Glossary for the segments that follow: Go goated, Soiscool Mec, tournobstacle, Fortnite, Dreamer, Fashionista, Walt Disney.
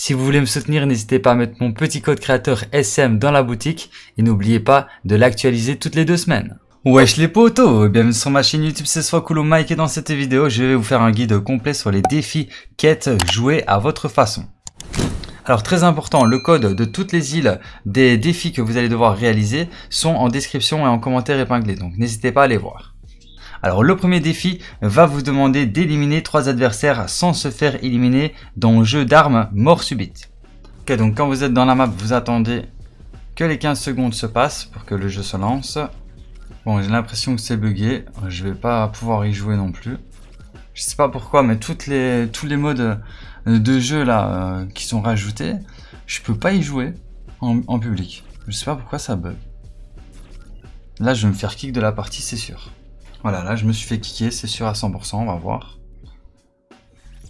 Si vous voulez me soutenir, n'hésitez pas à mettre mon petit code créateur SM dans la boutique et n'oubliez pas de l'actualiser toutes les 2 semaines. Wesh les potos, bienvenue sur ma chaîne YouTube, c'est Soiscool Mec et dans cette vidéo, je vais vous faire un guide complet sur les défis quêtes joués à votre façon. Alors très important, le code de toutes les îles des défis que vous allez devoir réaliser sont en description et en commentaire épinglé, donc n'hésitez pas à les voir. Alors le premier défi va vous demander d'éliminer 3 adversaires sans se faire éliminer dans le jeu d'armes mort subite. Ok, donc quand vous êtes dans la map, vous attendez que les 15 secondes se passent pour que le jeu se lance. Bon, j'ai l'impression que c'est bugué, je vais pas pouvoir y jouer non plus. Je sais pas pourquoi, mais tous les modes de jeu là qui sont rajoutés, je peux pas y jouer en public. Je sais pas pourquoi ça bug. Là je vais me faire kick de la partie, c'est sûr. Voilà, là je me suis fait kicker, c'est sûr à 100%, on va voir.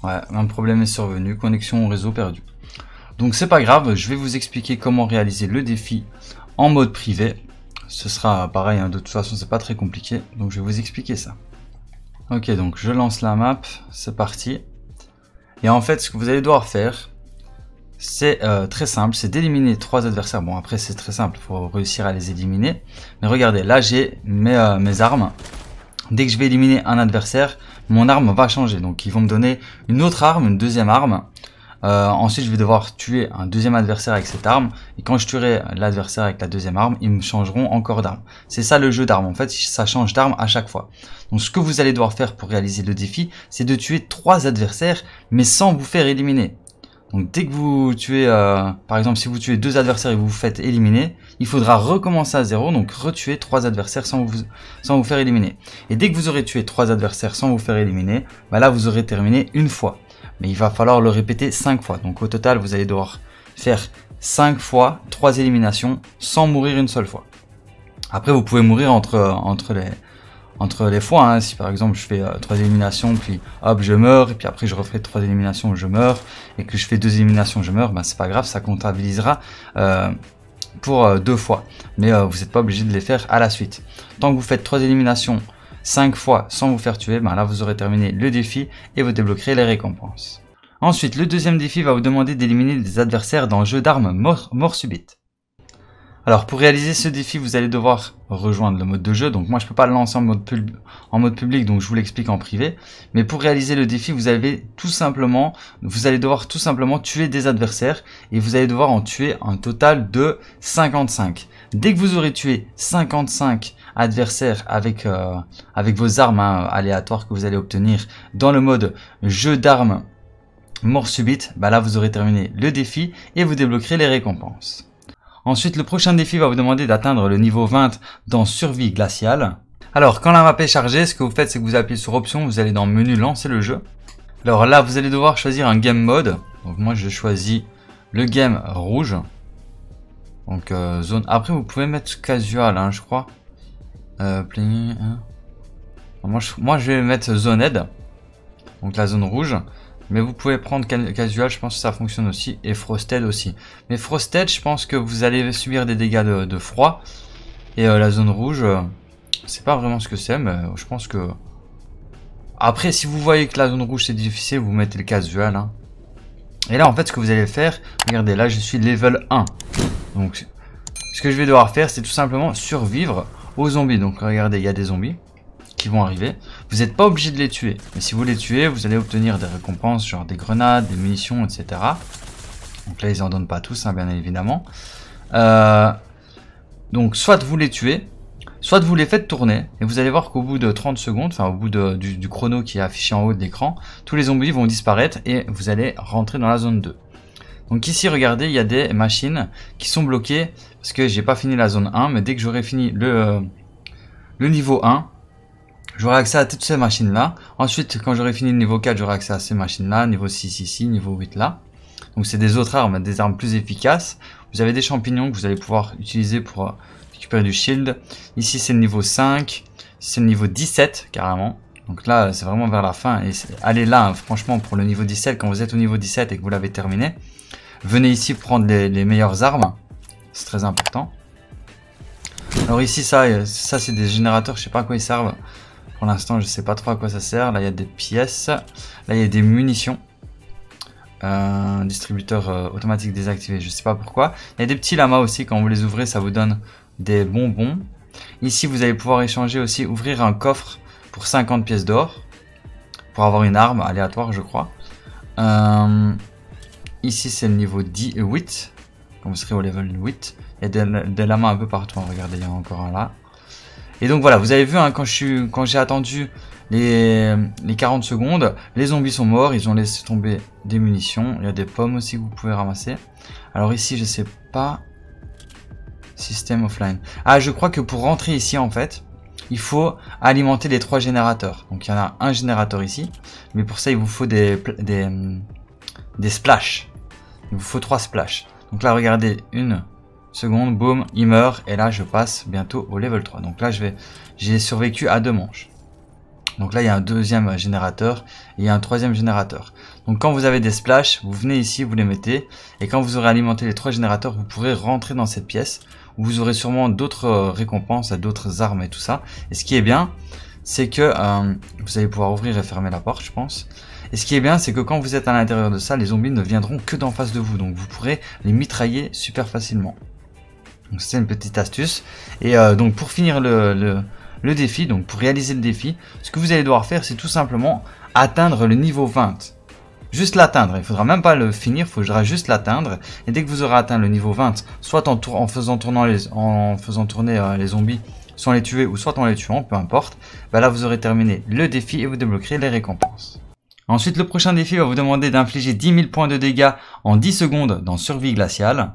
Ouais, un problème est survenu, connexion au réseau perdue. Donc c'est pas grave, je vais vous expliquer comment réaliser le défi en mode privé. Ce sera pareil, hein, de toute façon c'est pas très compliqué, donc je vais vous expliquer ça. Ok, donc je lance la map, c'est parti. Et en fait ce que vous allez devoir faire, c'est très simple, c'est d'éliminer 3 adversaires. Bon après c'est très simple, il faut réussir à les éliminer. Mais regardez, là j'ai mes armes. Dès que je vais éliminer un adversaire, mon arme va changer. Donc ils vont me donner une autre arme, une deuxième arme. Ensuite, je vais devoir tuer un deuxième adversaire avec cette arme. Et quand je tuerai l'adversaire avec la deuxième arme, ils me changeront encore d'arme. C'est ça le jeu d'armes. En fait, ça change d'arme à chaque fois. Donc ce que vous allez devoir faire pour réaliser le défi, c'est de tuer 3 adversaires, mais sans vous faire éliminer. Donc dès que vous tuez, par exemple, si vous tuez 2 adversaires et vous vous faites éliminer, il faudra recommencer à 0, donc retuer 3 adversaires sans vous faire éliminer. Et dès que vous aurez tué 3 adversaires sans vous faire éliminer, bah là vous aurez terminé une fois. Mais il va falloir le répéter 5 fois. Donc au total, vous allez devoir faire 5 fois 3 éliminations sans mourir une seule fois. Après, vous pouvez mourir entre les fois, hein. Si par exemple je fais 3 éliminations, puis hop je meurs, et puis après je referai 3 éliminations, je meurs, et que je fais 2 éliminations, je meurs, bah c'est pas grave, ça comptabilisera pour 2 fois. Mais vous n'êtes pas obligé de les faire à la suite. Tant que vous faites 3 éliminations 5 fois sans vous faire tuer, bah là vous aurez terminé le défi et vous débloquerez les récompenses. Ensuite, le deuxième défi va vous demander d'éliminer des adversaires dans le jeu d'armes mort subite. Alors pour réaliser ce défi, vous allez devoir rejoindre le mode de jeu. Donc moi je peux pas le lancer en mode public, donc je vous l'explique en privé. Mais pour réaliser le défi, vous allez devoir tout simplement tuer des adversaires et vous allez devoir en tuer un total de 55. Dès que vous aurez tué 55 adversaires avec vos armes aléatoires que vous allez obtenir dans le mode jeu d'armes mort subite, bah là vous aurez terminé le défi et vous débloquerez les récompenses. Ensuite, le prochain défi va vous demander d'atteindre le niveau 20 dans survie glaciale. Alors, quand la map est chargée, ce que vous faites, c'est que vous appuyez sur option, vous allez dans le menu lancer le jeu. Alors là, vous allez devoir choisir un game mode. Donc moi, je choisis le game rouge. Donc zone. Après, vous pouvez mettre casual, hein, je crois. Playing. Hein. Moi, je vais mettre zone aide. Donc la zone rouge. Mais vous pouvez prendre casual, je pense que ça fonctionne aussi, et frosted aussi. Mais frosted, je pense que vous allez subir des dégâts de froid. Et la zone rouge, c'est pas vraiment ce que c'est, mais je pense que... Après, si vous voyez que la zone rouge c'est difficile, vous mettez le casual. Hein. Et là, en fait, ce que vous allez faire, regardez, là je suis level 1. Donc, ce que je vais devoir faire, c'est tout simplement survivre aux zombies. Donc, regardez, il y a des zombies qui vont arriver. Vous n'êtes pas obligé de les tuer, mais si vous les tuez, vous allez obtenir des récompenses, genre des grenades, des munitions, etc. Donc là, ils en donnent pas tous, hein, bien évidemment. Donc, soit vous les tuez, soit vous les faites tourner, et vous allez voir qu'au bout de 30 secondes, enfin au bout du chrono qui est affiché en haut de l'écran, tous les zombies vont disparaître et vous allez rentrer dans la zone 2. Donc ici, regardez, il y a des machines qui sont bloquées parce que j'ai pas fini la zone 1, mais dès que j'aurai fini le niveau 1, j'aurai accès à toutes ces machines-là. Ensuite, quand j'aurai fini le niveau 4, j'aurai accès à ces machines-là. Niveau 6 ici, niveau 8 là. Donc, c'est des autres armes, des armes plus efficaces. Vous avez des champignons que vous allez pouvoir utiliser pour récupérer du shield. Ici, c'est le niveau 5. C'est le niveau 17, carrément. Donc là, c'est vraiment vers la fin. Et allez là, hein, franchement, pour le niveau 17, quand vous êtes au niveau 17 et que vous l'avez terminé, venez ici prendre les meilleures armes. C'est très important. Alors ici, ça c'est des générateurs. Je sais pas à quoi ils servent. Pour l'instant, je sais pas trop à quoi ça sert. Là, il y a des pièces. Là, il y a des munitions. distributeur automatique désactivé, je sais pas pourquoi. Il y a des petits lamas aussi, quand vous les ouvrez ça vous donne des bonbons. Ici vous allez pouvoir échanger aussi, ouvrir un coffre pour 50 pièces d'or pour avoir une arme aléatoire je crois. Ici c'est le niveau 8, quand vous serez au level 8. Il y a des lamas un peu partout, regardez, il y en a encore un là. Et donc voilà, vous avez vu hein, quand j'ai attendu les 40 secondes, les zombies sont morts, ils ont laissé tomber des munitions. Il y a des pommes aussi que vous pouvez ramasser. Alors ici, je sais pas... Système offline. Ah, je crois que pour rentrer ici, en fait, il faut alimenter les 3 générateurs. Donc il y en a un générateur ici, mais pour ça, il vous faut des splashs. Il vous faut 3 splashs. Donc là, regardez, une... seconde, boum, il meurt, et là je passe bientôt au level 3. Donc là j'ai survécu à 2 manches. Donc là il y a un deuxième générateur, et il y a un troisième générateur. Donc quand vous avez des splashs, vous venez ici, vous les mettez, et quand vous aurez alimenté les 3 générateurs, vous pourrez rentrer dans cette pièce, où vous aurez sûrement d'autres récompenses, d'autres armes et tout ça. Et ce qui est bien, c'est que vous allez pouvoir ouvrir et fermer la porte je pense. Et ce qui est bien, c'est que quand vous êtes à l'intérieur de ça, les zombies ne viendront que d'en face de vous, donc vous pourrez les mitrailler super facilement. Donc c'est une petite astuce. Et donc pour finir le défi, donc pour réaliser le défi, ce que vous allez devoir faire, c'est tout simplement atteindre le niveau 20. Juste l'atteindre, il ne faudra même pas le finir, il faudra juste l'atteindre. Et dès que vous aurez atteint le niveau 20, soit en faisant tourner les zombies, sans les tuer, ou soit en les tuant, peu importe, bah là vous aurez terminé le défi et vous débloquerez les récompenses. Ensuite, le prochain défi va vous demander d'infliger 10 000 points de dégâts en 10 secondes dans Survie Glaciale.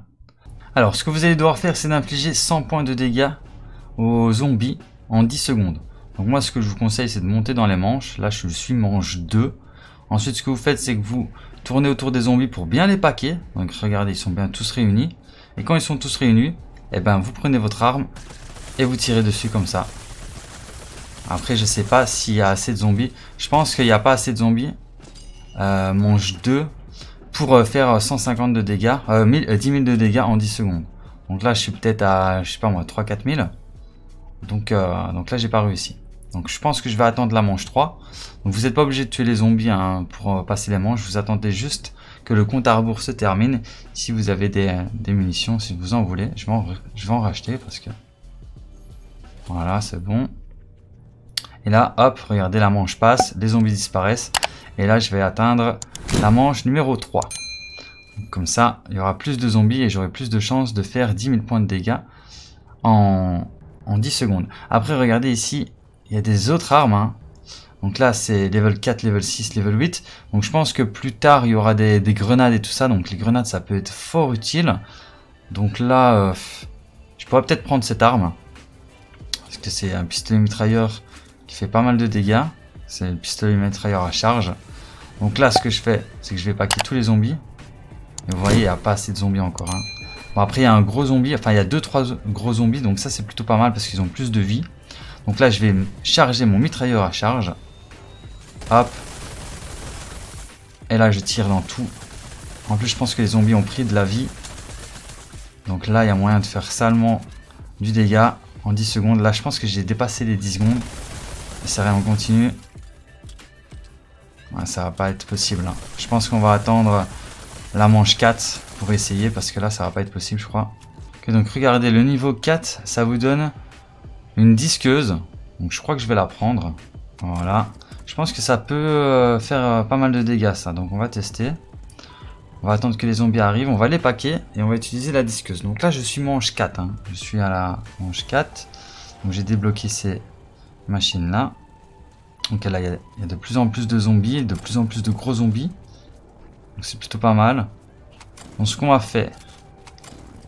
Alors, ce que vous allez devoir faire, c'est d'infliger 100 points de dégâts aux zombies en 10 secondes. Donc moi, ce que je vous conseille, c'est de monter dans les manches. Là, je suis manche 2. Ensuite, ce que vous faites, c'est que vous tournez autour des zombies pour bien les paquer. Donc regardez, ils sont bien tous réunis. Et quand ils sont tous réunis, eh ben, vous prenez votre arme et vous tirez dessus comme ça. Après, je sais pas s'il y a assez de zombies. Je pense qu'il n'y a pas assez de zombies. Manche 2. Pour faire 150 de dégâts, 10 000 de dégâts en 10 secondes. Donc là, je suis peut-être à, je sais pas moi, 3-4 000. Donc là, j'ai pas réussi. Donc je pense que je vais attendre la manche 3. Donc vous n'êtes pas obligé de tuer les zombies hein, pour passer les manches. Vous attendez juste que le compte à rebours se termine. Si vous avez des munitions, si vous en voulez, je vais en racheter parce que... Voilà, c'est bon. Et là, hop, regardez, la manche passe, les zombies disparaissent. Et là, je vais atteindre la manche numéro 3. Donc, comme ça, il y aura plus de zombies et j'aurai plus de chances de faire 10 000 points de dégâts en 10 secondes. Après, regardez ici, il y a des autres armes. Hein. Donc là, c'est level 4, level 6, level 8. Donc je pense que plus tard, il y aura des grenades et tout ça. Donc les grenades, ça peut être fort utile. Donc là, je pourrais peut-être prendre cette arme. Parce que c'est un pistolet mitrailleur qui fait pas mal de dégâts. C'est le pistolet mitrailleur à charge. Donc là, ce que je fais, c'est que je vais paquer tous les zombies. Et vous voyez, il n'y a pas assez de zombies encore. Hein. Bon, après, il y a un gros zombie. Enfin, il y a 2-3 gros zombies. Donc ça, c'est plutôt pas mal parce qu'ils ont plus de vie. Donc là, je vais charger mon mitrailleur à charge. Hop. Et là, je tire dans tout. En plus, je pense que les zombies ont pris de la vie. Donc là, il y a moyen de faire salement du dégât en 10 secondes. Là, je pense que j'ai dépassé les 10 secondes. Et ça va, on continue. Ouais, ça va pas être possible. Hein. Je pense qu'on va attendre la manche 4 pour essayer parce que là ça va pas être possible je crois. Okay, donc regardez le niveau 4 ça vous donne une disqueuse. Donc je crois que je vais la prendre. Voilà. Je pense que ça peut faire pas mal de dégâts ça. Donc on va tester. On va attendre que les zombies arrivent. On va les paquer et on va utiliser la disqueuse. Donc là je suis manche 4. Hein. Je suis à la manche 4. Donc j'ai débloqué ces machines là. Donc là, il y a de plus en plus de zombies, de plus en plus de gros zombies. Donc c'est plutôt pas mal. Donc ce qu'on va faire,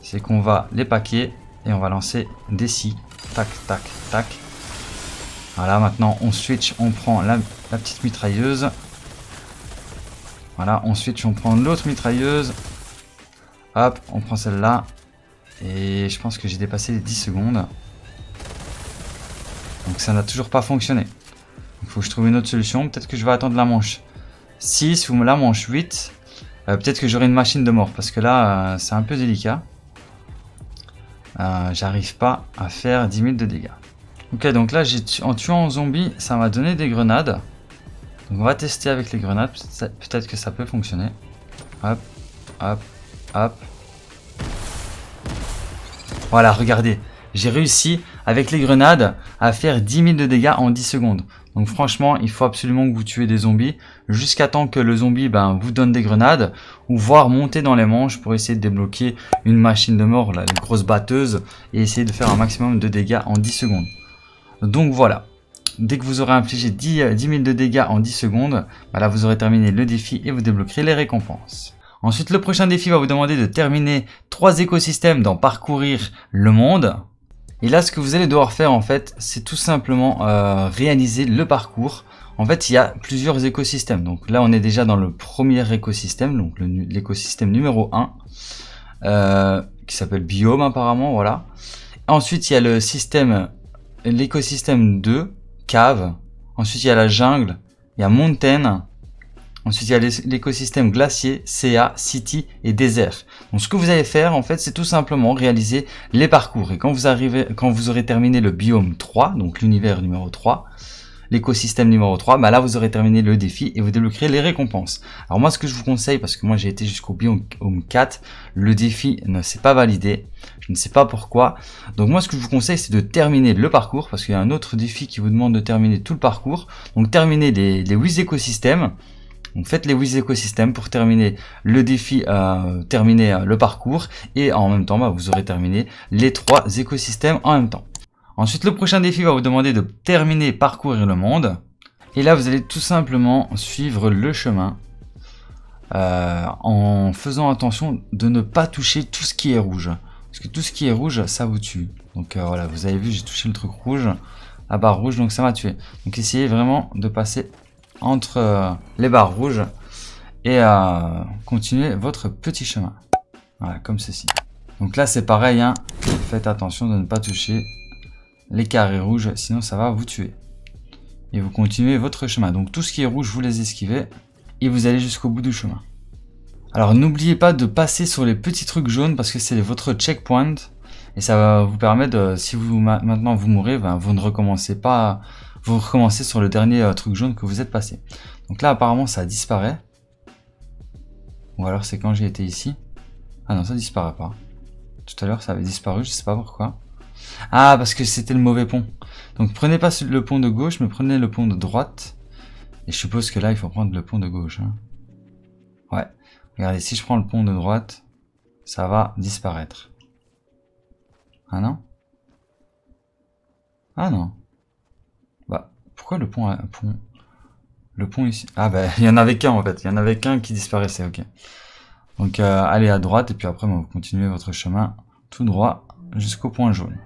c'est qu'on va les paquer et on va lancer des scies. Tac, tac, tac. Voilà, maintenant on switch, on prend la petite mitrailleuse. Voilà, on switch, on prend l'autre mitrailleuse. Hop, on prend celle-là. Et je pense que j'ai dépassé les 10 secondes. Donc ça n'a toujours pas fonctionné. Il faut que je trouve une autre solution. Peut-être que je vais attendre la manche 6 ou la manche 8. Peut-être que j'aurai une machine de mort. Parce que là, c'est un peu délicat. J'arrive pas à faire 10 000 de dégâts. Ok, donc là, en tuant un zombie, ça m'a donné des grenades. Donc on va tester avec les grenades. Peut-être que ça peut fonctionner. Hop, hop, hop. Voilà, regardez. J'ai réussi avec les grenades à faire 10 000 de dégâts en 10 secondes. Donc franchement, il faut absolument que vous tuez des zombies jusqu'à temps que le zombie vous donne des grenades ou voire monter dans les manches pour essayer de débloquer une machine de mort, là, une grosse batteuse, et essayer de faire un maximum de dégâts en 10 secondes. Donc voilà, dès que vous aurez infligé 10 000 de dégâts en 10 secondes, là vous aurez terminé le défi et vous débloquerez les récompenses. Ensuite, le prochain défi va vous demander de terminer 3 écosystèmes dans Parcourir le monde. Et là, ce que vous allez devoir faire, en fait, c'est tout simplement réaliser le parcours. En fait, il y a plusieurs écosystèmes. Donc là, on est déjà dans le premier écosystème, donc l'écosystème numéro 1, qui s'appelle Biome, apparemment, voilà. Ensuite, il y a le système, l'écosystème 2, Cave. Ensuite, il y a la jungle, il y a Montagne. Ensuite, il y a l'écosystème glacier, CA, city et désert. Donc, ce que vous allez faire, en fait, c'est tout simplement réaliser les parcours. Et quand vous aurez terminé le biome 3, donc l'univers numéro 3, l'écosystème numéro 3, là, vous aurez terminé le défi et vous débloquerez les récompenses. Alors, moi, ce que je vous conseille, parce que moi, j'ai été jusqu'au biome 4, le défi ne s'est pas validé. Je ne sais pas pourquoi. Donc, moi, ce que je vous conseille, c'est de terminer le parcours, parce qu'il y a un autre défi qui vous demande de terminer tout le parcours. Donc, terminez les 8 écosystèmes. Donc faites les 8 écosystèmes pour terminer le défi, terminer le parcours. Et en même temps, vous aurez terminé les 3 écosystèmes en même temps. Ensuite, le prochain défi va vous demander de terminer Parcourir le monde. Et là, vous allez tout simplement suivre le chemin en faisant attention de ne pas toucher tout ce qui est rouge. Parce que tout ce qui est rouge, ça vous tue. Donc voilà, vous avez vu, j'ai touché le truc rouge, la barre rouge, donc ça m'a tué. Donc essayez vraiment de passer entre les barres rouges et continuez votre petit chemin, voilà, comme ceci. Donc là c'est pareil, hein. Faites attention de ne pas toucher les carrés rouges, sinon ça va vous tuer. Et vous continuez votre chemin, donc tout ce qui est rouge vous les esquivez et vous allez jusqu'au bout du chemin. Alors n'oubliez pas de passer sur les petits trucs jaunes parce que c'est votre checkpoint et ça va vous permettre de, si vous maintenant vous mourrez, vous ne recommencez pas. Vous recommencez sur le dernier truc jaune que vous êtes passé. Donc là, apparemment, ça disparaît. Ou alors, c'est quand j'ai été ici. Ah non, ça disparaît pas. Tout à l'heure, ça avait disparu, je sais pas pourquoi. Ah, parce que c'était le mauvais pont. Donc, prenez pas le pont de gauche, mais prenez le pont de droite. Et je suppose que là, il faut prendre le pont de gauche. Hein. Ouais. Regardez, si je prends le pont de droite, ça va disparaître. Ah non? Ah non. Pourquoi le pont, le pont ici? Ah il y en avait qu'un en fait, il y en avait qu'un qui disparaissait, ok. Donc allez à droite et puis après vous continuez votre chemin tout droit jusqu'au point jaune.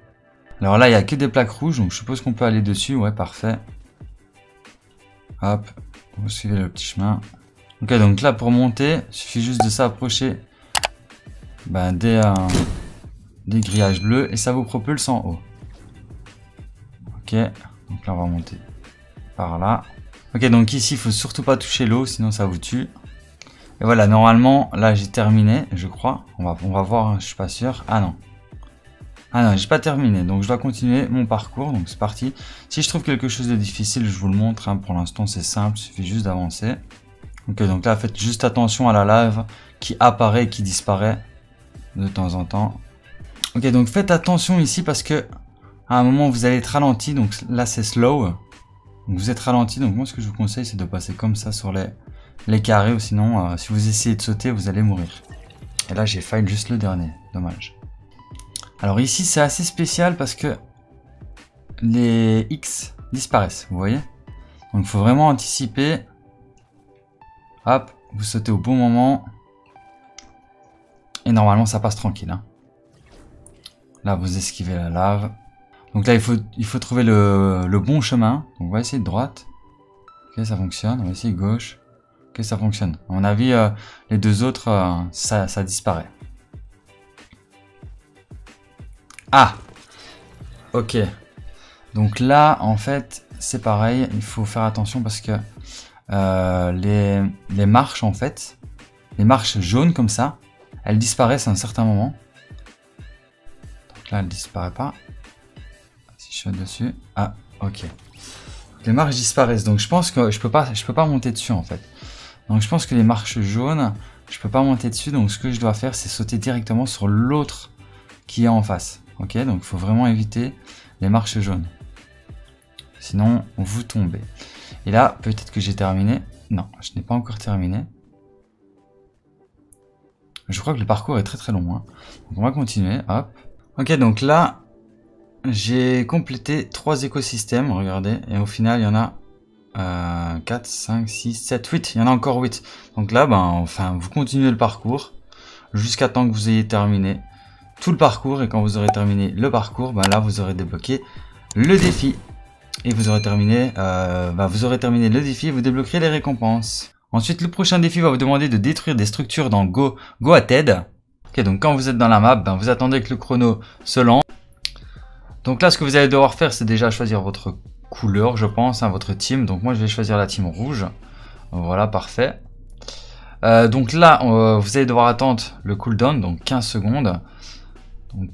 Alors là il n'y a que des plaques rouges, donc je suppose qu'on peut aller dessus, ouais parfait. Hop, vous suivez le petit chemin. Ok donc là pour monter, il suffit juste de s'approcher des grillages bleus et ça vous propulse en haut. Ok, donc là on va monter. Par là. Ok, donc ici il faut surtout pas toucher l'eau, sinon ça vous tue. Et voilà, normalement, là j'ai terminé, je crois. On va voir, je suis pas sûr. Ah non. Ah non, j'ai pas terminé, donc je dois continuer mon parcours, donc c'est parti. Si je trouve quelque chose de difficile, je vous le montre. Hein. Pour l'instant c'est simple, il suffit juste d'avancer. Ok, donc là faites juste attention à la lave qui apparaît, qui disparaît de temps en temps. Ok, donc faites attention ici parce que à un moment vous allez être ralenti, donc là c'est slow. Donc vous êtes ralenti, donc moi ce que je vous conseille c'est de passer comme ça sur les carrés ou sinon si vous essayez de sauter vous allez mourir. Et là j'ai failli juste le dernier, dommage. Alors ici c'est assez spécial parce que les X disparaissent, vous voyez. Donc il faut vraiment anticiper. Hop, vous sautez au bon moment. Et normalement ça passe tranquille. Hein. Là vous esquivez la lave. Donc là, il faut trouver le bon chemin. Donc on va essayer de droite. Ok, ça fonctionne. On va essayer de gauche. Ok, ça fonctionne. À mon avis, les deux autres, ça disparaît. Ah! Ok. Donc là, en fait, c'est pareil. Il faut faire attention parce que les marches, en fait, les marches jaunes comme ça, elles disparaissent à un certain moment. Donc là, elles ne disparaissent pas. Si je saute dessus, ah ok. Les marches disparaissent, donc je pense que je peux pas monter dessus en fait. Donc je pense que les marches jaunes, je peux pas monter dessus, donc ce que je dois faire c'est sauter directement sur l'autre qui est en face. Ok, donc il faut vraiment éviter les marches jaunes, sinon vous tombez. Et là peut-être que j'ai terminé. Non, je n'ai pas encore terminé. Je crois que le parcours est très long, hein. Donc on va continuer, hop. Ok, donc là, j'ai complété 3 écosystèmes, regardez. Et au final, il y en a 4, 5, 6, 7, 8. Il y en a encore 8. Donc là, vous continuez le parcours jusqu'à temps que vous ayez terminé tout le parcours. Et quand vous aurez terminé le parcours, là, vous aurez débloqué le défi. Et vous aurez terminé, le défi et vous débloquerez les récompenses. Ensuite, le prochain défi va vous demander de détruire des structures dans Go Ahead. Ok, donc quand vous êtes dans la map, vous attendez que le chrono se lance. Donc là, ce que vous allez devoir faire, c'est déjà choisir votre couleur, je pense, votre team. Donc moi, je vais choisir la team rouge. Voilà, parfait. Donc là, vous allez devoir attendre le cooldown, donc 15 secondes. Donc,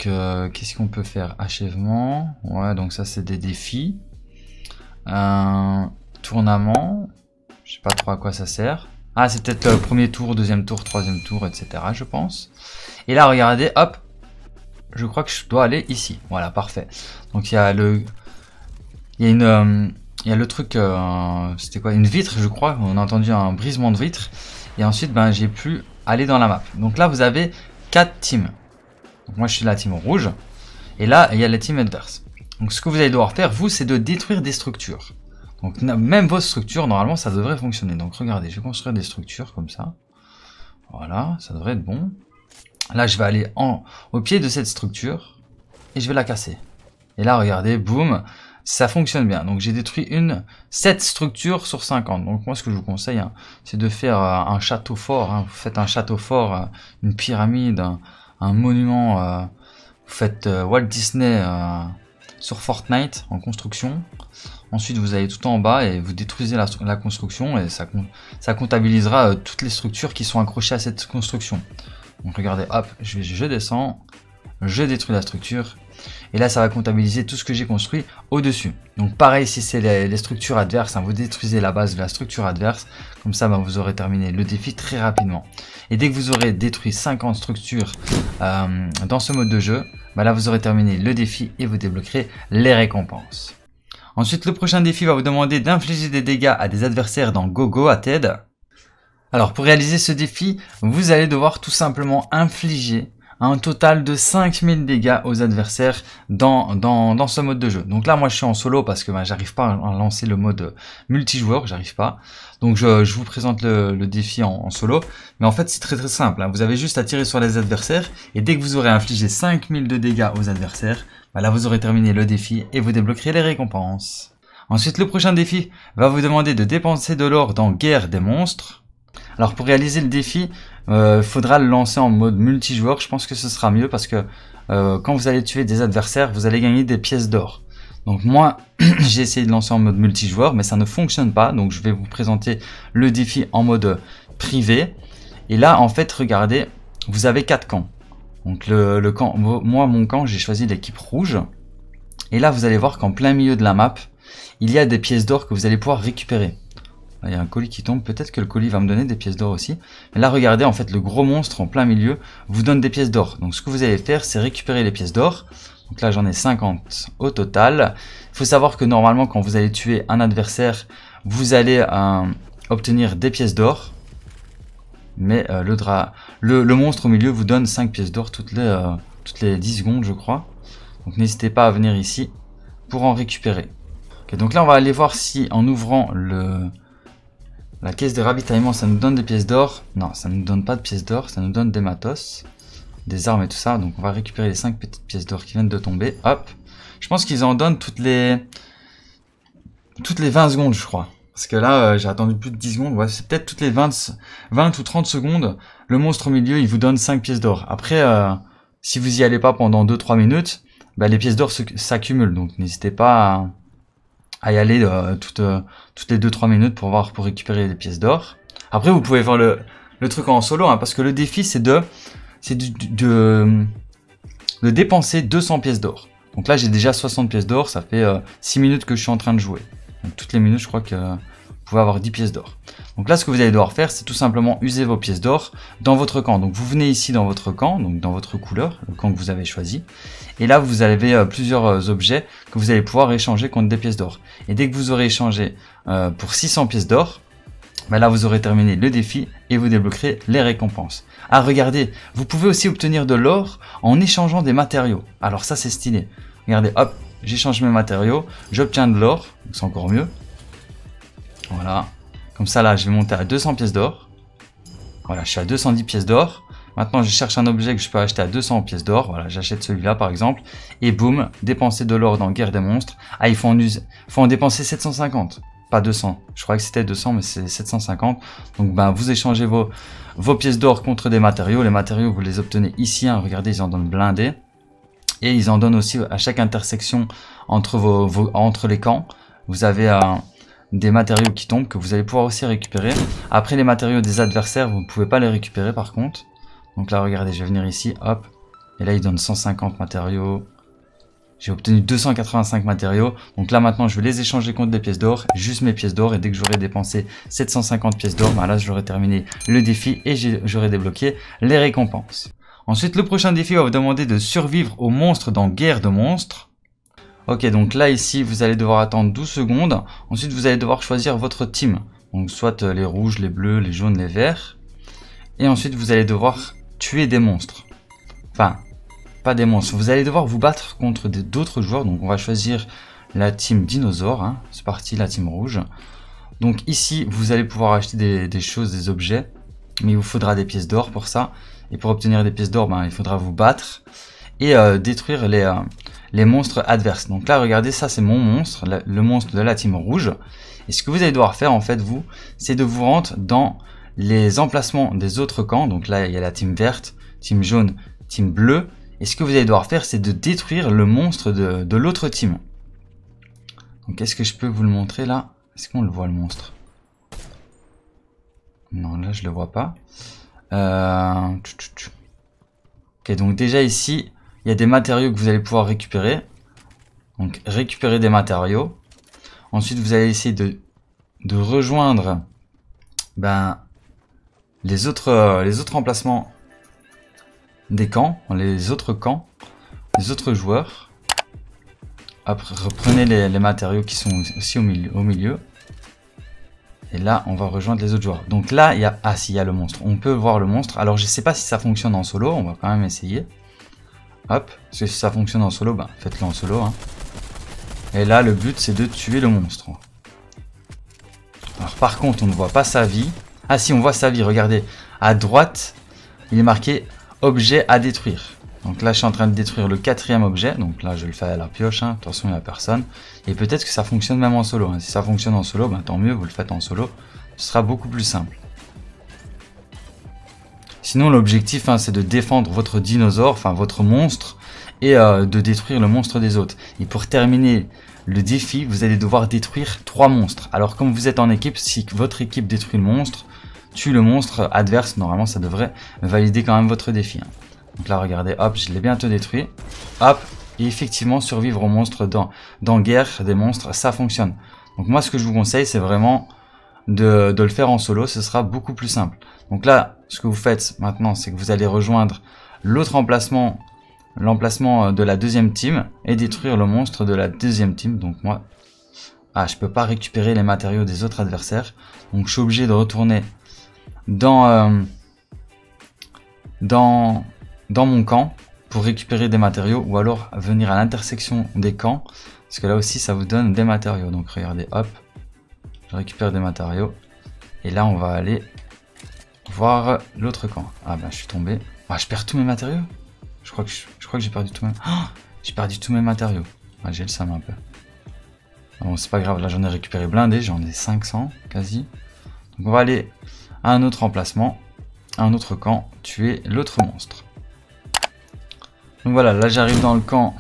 qu'est-ce qu'on peut faire? Achèvement. Ouais, donc ça, c'est des défis. Tournament. Je sais pas trop à quoi ça sert. Ah, c'est peut-être le premier tour, deuxième tour, troisième tour, etc. je pense. Et là, regardez, hop. Je crois que je dois aller ici. Voilà, parfait. Donc, il y a le... il y a le truc... c'était quoi? Une vitre, je crois. On a entendu un brisement de vitre. Et ensuite, j'ai pu aller dans la map. Donc là, vous avez 4 teams. Donc, moi, je suis la team rouge. Et là, il y a la team adverse. Donc, ce que vous allez devoir faire, vous, c'est de détruire des structures. Donc même vos structures, normalement, ça devrait fonctionner. Donc regardez, je vais construire des structures comme ça. Voilà, ça devrait être bon. Là, je vais aller au pied de cette structure et je vais la casser. Et là, regardez, boum, ça fonctionne bien. Donc j'ai détruit 7 structures sur 50. Donc moi, ce que je vous conseille, c'est de faire un château fort. Vous faites un château fort, une pyramide, un monument. Vous faites Walt Disney sur Fortnite en construction. Ensuite, vous allez tout en bas et vous détruisez la construction et ça comptabilisera toutes les structures qui sont accrochées à cette construction. Donc regardez, hop, je descends, je détruis la structure et là, ça va comptabiliser tout ce que j'ai construit au-dessus. Donc pareil, si c'est les structures adverses, vous détruisez la base de la structure adverse. Comme ça, vous aurez terminé le défi très rapidement. Et dès que vous aurez détruit 50 structures dans ce mode de jeu, là, vous aurez terminé le défi et vous débloquerez les récompenses. Ensuite, le prochain défi va vous demander d'infliger des dégâts à des adversaires dans Go Ahead. Alors, pour réaliser ce défi, vous allez devoir tout simplement infliger un total de 5000 dégâts aux adversaires dans ce mode de jeu. Donc là, moi, je suis en solo parce que j'arrive pas à lancer le mode multijoueur, j'arrive pas. Donc, je vous présente le défi en solo. Mais en fait, c'est très simple. Vous avez juste à tirer sur les adversaires et dès que vous aurez infligé 5000 de dégâts aux adversaires, là, vous aurez terminé le défi et vous débloquerez les récompenses. Ensuite, le prochain défi va vous demander de dépenser de l'or dans Guerre des monstres. Alors, pour réaliser le défi, faudra le lancer en mode multijoueur. Je pense que ce sera mieux parce que quand vous allez tuer des adversaires, vous allez gagner des pièces d'or. Donc moi, j'ai essayé de lancer en mode multijoueur, mais ça ne fonctionne pas. Donc, je vais vous présenter le défi en mode privé. Et là, en fait, regardez, vous avez 4 camps. Donc le camp, moi mon camp, j'ai choisi l'équipe rouge. Et là, vous allez voir qu'en plein milieu de la map, il y a des pièces d'or que vous allez pouvoir récupérer. Là, il y a un colis qui tombe, peut-être que le colis va me donner des pièces d'or aussi. Mais là, regardez, en fait, le gros monstre en plein milieu vous donne des pièces d'or. Donc ce que vous allez faire, c'est récupérer les pièces d'or. Donc là, j'en ai 50 au total. Il faut savoir que normalement, quand vous allez tuer un adversaire, vous allez obtenir des pièces d'or. Mais le monstre au milieu vous donne 5 pièces d'or toutes les 10 secondes, je crois. Donc n'hésitez pas à venir ici pour en récupérer. Okay, donc là, on va aller voir si en ouvrant la caisse de ravitaillement, ça nous donne des pièces d'or. Non, ça ne nous donne pas de pièces d'or, ça nous donne des matos, des armes et tout ça. Donc on va récupérer les 5 petites pièces d'or qui viennent de tomber. Hop. Je pense qu'ils en donnent toutes les 20 secondes, je crois. Parce que là, j'ai attendu plus de 10 secondes. Ouais, c'est peut-être toutes les 20 ou 30 secondes, le monstre au milieu, il vous donne 5 pièces d'or. Après, si vous y allez pas pendant 2-3 minutes, les pièces d'or s'accumulent. Donc, n'hésitez pas à y aller toutes les 2-3 minutes pour récupérer les pièces d'or. Après, vous pouvez voir le truc en solo, parce que le défi, c'est de dépenser 200 pièces d'or. Donc là, j'ai déjà 60 pièces d'or. Ça fait 6 minutes que je suis en train de jouer. Donc, toutes les minutes, je crois que pouvez avoir 10 pièces d'or. Donc là, ce que vous allez devoir faire, c'est tout simplement user vos pièces d'or dans votre camp. Donc vous venez ici dans votre camp, donc dans votre couleur, le camp que vous avez choisi. Et là, vous avez plusieurs objets que vous allez pouvoir échanger contre des pièces d'or. Et dès que vous aurez échangé pour 600 pièces d'or, ben là, vous aurez terminé le défi et vous débloquerez les récompenses. Ah, regardez, vous pouvez aussi obtenir de l'or en échangeant des matériaux. Alors ça, c'est stylé. Regardez, hop, j'échange mes matériaux, j'obtiens de l'or, donc c'est encore mieux. Voilà, comme ça là, je vais monter à 200 pièces d'or. Voilà, je suis à 210 pièces d'or. Maintenant, je cherche un objet que je peux acheter à 200 pièces d'or. Voilà, j'achète celui-là par exemple. Et boum, dépenser de l'or dans Guerre des Monstres. Ah, il faut en dépenser 750. Pas 200, je crois que c'était 200 mais c'est 750. Donc ben, vous échangez vos pièces d'or contre des matériaux. Les matériaux vous les obtenez ici, hein. Regardez, ils en donnent blindés. Et ils en donnent aussi à chaque intersection entre, entre les camps. Vous avez des matériaux qui tombent que vous allez pouvoir aussi récupérer. Après, les matériaux des adversaires, vous ne pouvez pas les récupérer par contre. Donc là regardez, je vais venir ici, hop. Et là ils donnent 150 matériaux. J'ai obtenu 285 matériaux, donc là maintenant je vais les échanger contre des pièces d'or, juste mes pièces d'or, et dès que j'aurai dépensé 750 pièces d'or, ben là j'aurai terminé le défi et j'aurai débloqué les récompenses. Ensuite, le prochain défi va vous demander de survivre aux monstres dans Guerre de Monstres. Ok, donc là ici vous allez devoir attendre 12 secondes, ensuite vous allez devoir choisir votre team, donc soit les rouges, les bleus, les jaunes, les verts, et ensuite vous allez devoir tuer des monstres, enfin... pas des monstres. Vous allez devoir vous battre contre d'autres joueurs. Donc on va choisir la team dinosaure, hein. C'est parti, la team rouge. Donc ici vous allez pouvoir acheter des choses, des objets, mais il vous faudra des pièces d'or pour ça. Et pour obtenir des pièces d'or, ben, il faudra vous battre et détruire les monstres adverses. Donc là regardez, ça c'est mon monstre, le monstre de la team rouge. Et ce que vous allez devoir faire en fait vous, c'est de vous rendre dans les emplacements des autres camps. Donc là il y a la team verte, team jaune, team bleue. Et ce que vous allez devoir faire, c'est de détruire le monstre de l'autre team. Donc est-ce que je peux vous le montrer là? Est-ce qu'on le voit le monstre? Non, là je le vois pas. Ok, donc déjà ici, il y a des matériaux que vous allez pouvoir récupérer. Donc récupérer des matériaux. Ensuite vous allez essayer de rejoindre ben, les autres emplacements des camps, les autres joueurs. Après, reprenez les matériaux qui sont aussi au milieu. Et là, on va rejoindre les autres joueurs. Donc là, il y a... Ah si, il y a le monstre. On peut voir le monstre. Alors, je ne sais pas si ça fonctionne en solo. On va quand même essayer. Hop. Parce que si ça fonctionne en solo, bah, faites-le en solo, hein. Et là, le but, c'est de tuer le monstre. Alors, par contre, on ne voit pas sa vie. Ah si, on voit sa vie. Regardez. À droite, il est marqué... objet à détruire. Donc là je suis en train de détruire le 4e objet. Donc là je le fais à la pioche, hein. Attention, il n'y a personne. Et peut-être que ça fonctionne même en solo, hein. Si ça fonctionne en solo, ben, tant mieux, vous le faites en solo. Ce sera beaucoup plus simple. Sinon l'objectif, hein, c'est de défendre votre dinosaure, enfin votre monstre, et de détruire le monstre des autres. Et pour terminer le défi, vous allez devoir détruire 3 monstres. Alors comme vous êtes en équipe, si votre équipe détruit le monstre, tue le monstre adverse, normalement ça devrait valider quand même votre défi. Donc là regardez, hop, je l'ai bientôt détruit. Hop, et effectivement survivre aux monstres dans Guerre des Monstres, ça fonctionne. Donc moi ce que je vous conseille, c'est vraiment de le faire en solo, ce sera beaucoup plus simple. Donc là, ce que vous faites maintenant, c'est que vous allez rejoindre l'autre emplacement, l'emplacement de la 2e team, et détruire le monstre de la 2e team. Donc moi, ah, je peux pas récupérer les matériaux des autres adversaires, donc je suis obligé de retourner dans mon camp pour récupérer des matériaux, ou alors venir à l'intersection des camps, parce que là aussi ça vous donne des matériaux. Donc regardez, hop, je récupère des matériaux et là on va aller voir l'autre camp. Ah bah je suis tombé. Ah, je perds tous mes matériaux. Je crois que j'ai perdu tout mes... Oh, j'ai perdu tous mes matériaux. Ah, j'ai le seum un peu. Bon, c'est pas grave, là j'en ai récupéré blindé, j'en ai 500 quasi. Donc on va aller à un autre emplacement, à un autre camp, tuer l'autre monstre. Donc voilà, là j'arrive dans le camp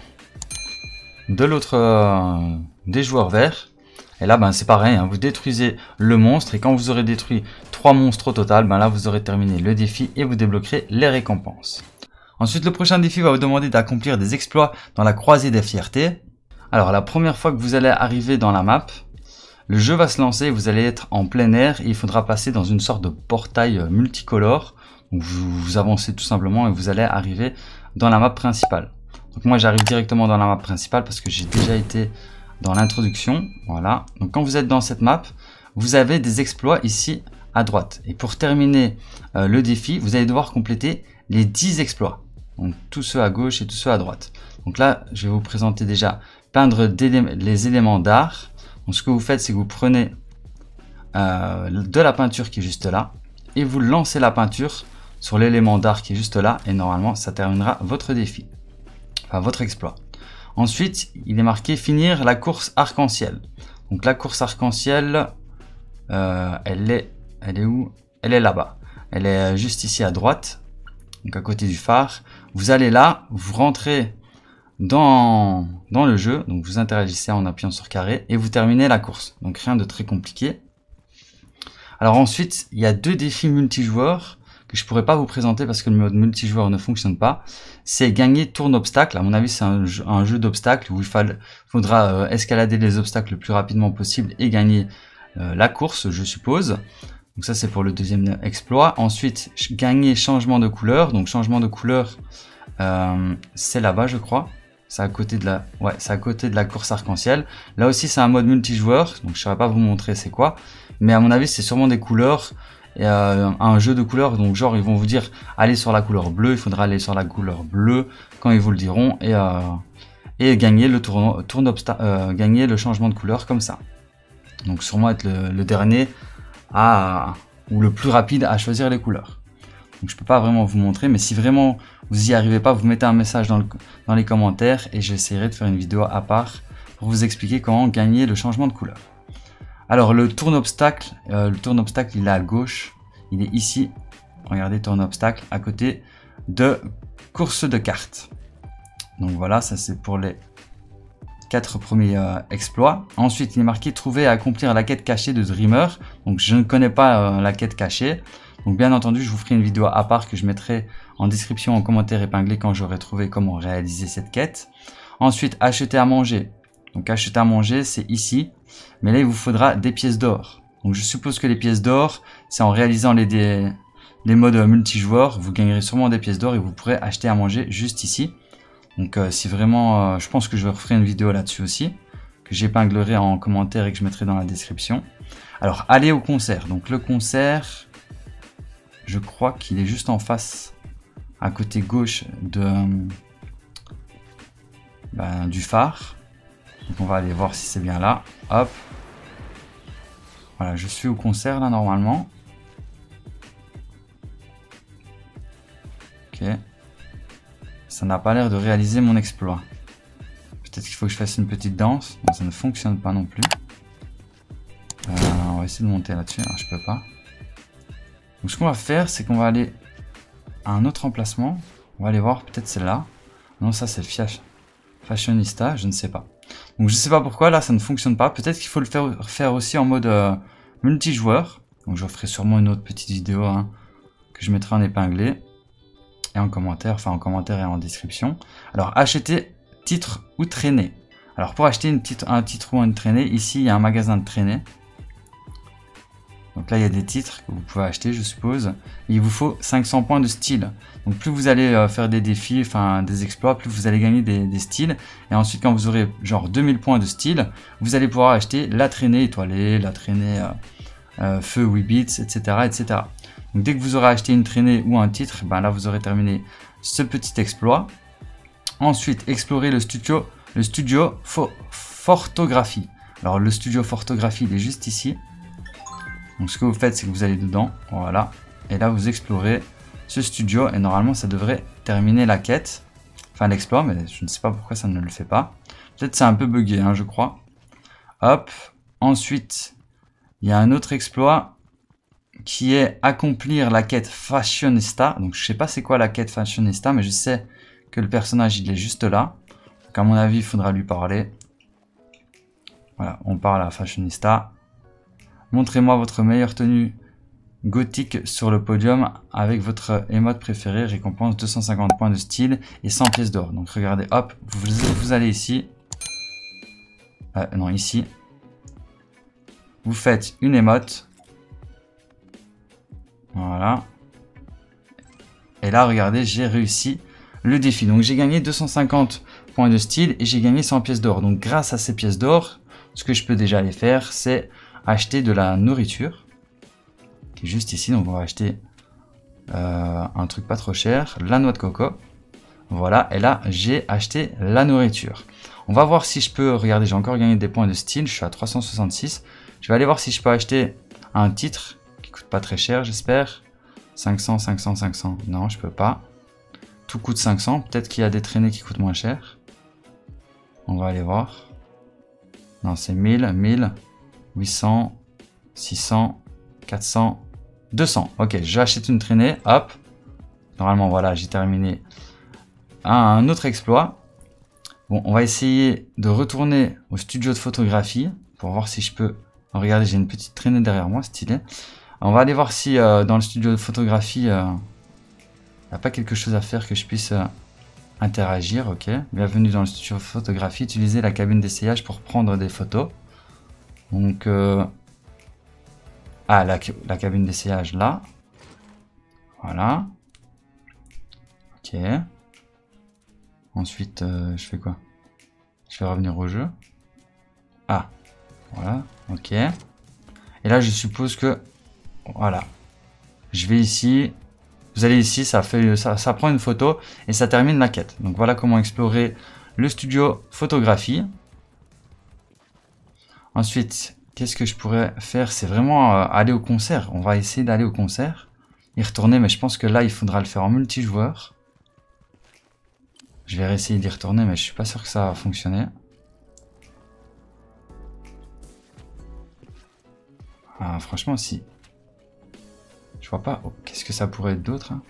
de l'autre des joueurs verts. Et là ben c'est pareil, hein, vous détruisez le monstre, et quand vous aurez détruit 3 monstres au total, ben là vous aurez terminé le défi et vous débloquerez les récompenses. Ensuite, le prochain défi va vous demander d'accomplir des exploits dans la croisée des fiertés. Alors la première fois que vous allez arriver dans la map, Le jeu va se lancer, vous allez être en plein air et il faudra passer dans une sorte de portail multicolore. Donc vous avancez tout simplement et vous allez arriver dans la map principale. Donc moi j'arrive directement dans la map principale parce que j'ai déjà été dans l'introduction. Voilà, donc quand vous êtes dans cette map, vous avez des exploits ici à droite. Et pour terminer le défi, vous allez devoir compléter les 10 exploits. Donc tous ceux à gauche et tous ceux à droite. Donc là, je vais vous présenter déjà peindre les éléments d'art. Donc ce que vous faites, c'est que vous prenez de la peinture qui est juste là et vous lancez la peinture sur l'élément d'art qui est juste là et normalement, ça terminera votre défi, enfin votre exploit. Ensuite, il est marqué finir la course arc-en-ciel. Donc la course arc-en-ciel, elle est où? Elle est là-bas. Elle est juste ici à droite, donc à côté du phare. Vous allez là, vous rentrez dans le jeu, donc vous interagissez en appuyant sur carré et vous terminez la course. Donc rien de très compliqué. Alors ensuite, il y a 2 défis multijoueurs que je pourrais pas vous présenter parce que le mode multijoueur ne fonctionne pas. C'est gagner tour d'obstacles. À mon avis, c'est un jeu d'obstacles où il faudra escalader les obstacles le plus rapidement possible et gagner la course, je suppose. Donc ça, c'est pour le deuxième exploit. Ensuite, gagner changement de couleur. Donc changement de couleur, c'est là-bas, je crois. C'est à côté de la, ouais, c'est à côté de la course arc-en-ciel. Là aussi, c'est un mode multijoueur. Donc je saurais pas vous montrer c'est quoi. Mais à mon avis, c'est sûrement des couleurs. Et un jeu de couleurs, donc genre ils vont vous dire allez sur la couleur bleue, il faudra aller sur la couleur bleue quand ils vous le diront et gagner le gagner le changement de couleur comme ça. Donc sûrement être le dernier ou le plus rapide à choisir les couleurs. Donc je peux pas vraiment vous montrer, mais si vraiment vous y arrivez pas, vous mettez un message dans les commentaires et j'essaierai de faire une vidéo à part pour vous expliquer comment gagner le changement de couleur. Alors le tourne obstacle il est à gauche, il est ici, regardez tourne obstacle à côté de course de cartes. Donc voilà, ça c'est pour les 4 premiers exploits. Ensuite il est marqué trouver et accomplir la quête cachée de Dreamer. Donc je ne connais pas la quête cachée, donc bien entendu je vous ferai une vidéo à part que je mettrai en description en commentaire épinglé quand j'aurai trouvé comment réaliser cette quête. Ensuite acheter à manger. Donc acheter à manger, c'est ici, mais là il vous faudra des pièces d'or. Donc je suppose que les pièces d'or, c'est en réalisant les modes multijoueurs, vous gagnerez sûrement des pièces d'or et vous pourrez acheter à manger juste ici. Donc si vraiment, je pense que je referai une vidéo là-dessus aussi, que j'épinglerai en commentaire et que je mettrai dans la description. Alors aller au concert, donc le concert, je crois qu'il est juste en face, à côté gauche du phare. Donc on va aller voir si c'est bien là. Hop. Voilà, je suis au concert là normalement. Ok. Ça n'a pas l'air de réaliser mon exploit. Peut-être qu'il faut que je fasse une petite danse. Non, ça ne fonctionne pas non plus. On va essayer de monter là-dessus. Alors, je peux pas. Donc ce qu'on va faire, c'est qu'on va aller à un autre emplacement. On va aller voir, peut-être c'est là. Non, ça c'est le Fashionista, je ne sais pas. Donc je sais pas pourquoi là ça ne fonctionne pas, peut-être qu'il faut le faire aussi en mode multijoueur. Donc je ferai sûrement une autre petite vidéo que je mettrai en épinglé et en commentaire, enfin en commentaire et en description. Alors acheter titre ou traînée. Alors pour acheter un titre ou une traînée, ici il y a un magasin de traînée. Donc là il y a des titres que vous pouvez acheter je suppose. Il vous faut 500 points de style. Donc plus vous allez faire des défis, enfin des exploits, plus vous allez gagner des styles. Et ensuite quand vous aurez genre 2000 points de style, vous allez pouvoir acheter la traînée étoilée, la traînée feu 8 bits, etc., etc. Donc dès que vous aurez acheté une traînée ou un titre, ben là vous aurez terminé ce petit exploit. Ensuite explorer le studio photographie. Alors le studio photographie il est juste ici. Donc ce que vous faites, c'est que vous allez dedans, voilà, et là vous explorez ce studio et normalement ça devrait terminer la quête, enfin l'exploit, mais je ne sais pas pourquoi ça ne le fait pas. Peut-être c'est un peu bugué, hein, je crois. Hop, ensuite, il y a un autre exploit qui est accomplir la quête Fashionista. Donc je sais pas c'est quoi la quête Fashionista, mais je sais que le personnage il est juste là. Donc à mon avis, il faudra lui parler. Voilà, on parle à Fashionista. Montrez-moi votre meilleure tenue gothique sur le podium avec votre émote préférée. Récompense 250 points de style et 100 pièces d'or. Donc regardez, hop, vous allez ici. Non, ici. vous faites une émote. Voilà. Et là, regardez, j'ai réussi le défi. Donc, j'ai gagné 250 points de style et j'ai gagné 100 pièces d'or. Donc, grâce à ces pièces d'or, ce que je peux déjà aller faire, c'est acheter de la nourriture. Qui est juste ici. Donc, on va acheter un truc pas trop cher. La noix de coco. Voilà. Et là, j'ai acheté la nourriture. On va voir si je peux... Regardez, j'ai encore gagné des points de style. Je suis à 366. Je vais aller voir si je peux acheter un titre qui coûte pas très cher, j'espère. 500, 500, 500. Non, je peux pas. Tout coûte 500. Peut-être qu'il y a des traînées qui coûtent moins cher. On va aller voir. Non, c'est 1000, 1000, 800, 600, 400, 200. Ok, j'achète une traînée. Hop. Normalement, voilà, j'ai terminé un autre exploit. Bon, on va essayer de retourner au studio de photographie pour voir si je peux... Regardez, j'ai une petite traînée derrière moi, stylé. On va aller voir si dans le studio de photographie, il n'y a pas quelque chose à faire que je puisse interagir. Ok. Bienvenue dans le studio de photographie. Utilisez la cabine d'essayage pour prendre des photos. Donc, ah, la cabine d'essayage là. Voilà. Ok. Ensuite, je fais quoi? Je vais revenir au jeu. Ah, voilà. Ok. Et là, je suppose que... Voilà, je vais ici, vous allez ici, ça prend une photo et ça termine la quête. Donc voilà comment explorer le studio photographie. Ensuite, qu'est-ce que je pourrais faire? C'est vraiment aller au concert. On va essayer d'aller au concert, y retourner, mais je pense que là, il faudra le faire en multijoueur. Je vais réessayer d'y retourner, mais je suis pas sûr que ça va fonctionner. Ah, franchement, si... Je vois pas. Oh, qu'est-ce que ça pourrait être d'autre, hein?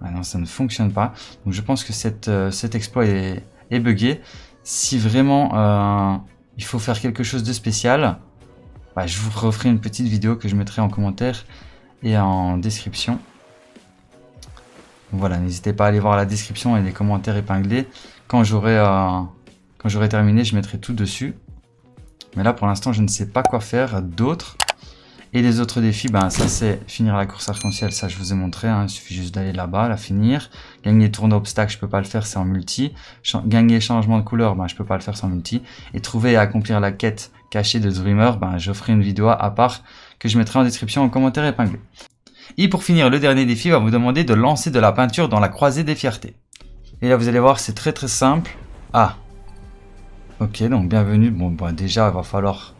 Ah non, ça ne fonctionne pas. Donc je pense que cet exploit est buggé. Si vraiment il faut faire quelque chose de spécial, bah, je vous referai une petite vidéo que je mettrai en commentaire et en description. Donc voilà, n'hésitez pas à aller voir la description et les commentaires épinglés. Quand j'aurai terminé, je mettrai tout dessus. Mais là, pour l'instant, je ne sais pas quoi faire d'autre. Et les autres défis, ben, ça c'est finir la course arc-en-ciel, ça je vous ai montré. Hein. Il suffit juste d'aller là-bas, la finir. Gagner tournoi obstacle, je peux pas le faire, c'est en multi. Gagner changement de couleur, ben, je peux pas le faire sans multi. Et trouver et accomplir la quête cachée de Dreamer, ben, je ferai une vidéo à part que je mettrai en description, en commentaire épinglé. Et pour finir, le dernier défi va vous demander de lancer de la peinture dans la croisée des fiertés. Et là, vous allez voir, c'est très très simple. Ah! Ok, donc bienvenue. Bon, bah, déjà, il va falloir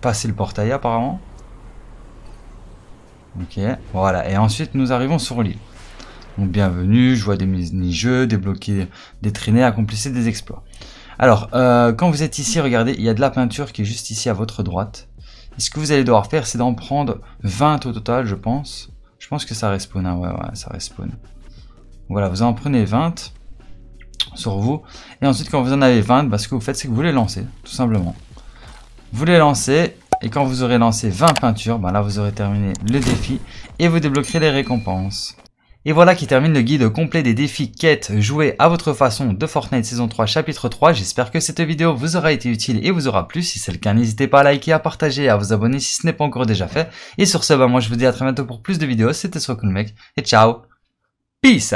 passer le portail apparemment. Ok, voilà. Et ensuite, nous arrivons sur l'île. Donc, bienvenue. Je vois des mini-jeux, débloquer des traînées, accomplissez des exploits. Alors, quand vous êtes ici, regardez, il y a de la peinture qui est juste ici à votre droite. Et ce que vous allez devoir faire, c'est d'en prendre 20 au total, je pense. Je pense que ça respawn. Hein. Ouais, ça respawn. Voilà, vous en prenez 20. Sur vous, et ensuite quand vous en avez 20, bah, ce que vous faites c'est que vous les lancez, tout simplement. Vous les lancez, et quand vous aurez lancé 20 peintures, bah, là vous aurez terminé le défi, et vous débloquerez les récompenses. Et voilà qui termine le guide complet des défis quêtes joués à votre façon de Fortnite saison 3 chapitre 3. J'espère que cette vidéo vous aura été utile et vous aura plu. Si c'est le cas, n'hésitez pas à liker, à partager et à vous abonner si ce n'est pas encore déjà fait. Et sur ce, bah, moi je vous dis à très bientôt pour plus de vidéos. C'était Soiscool Mec, et ciao, peace.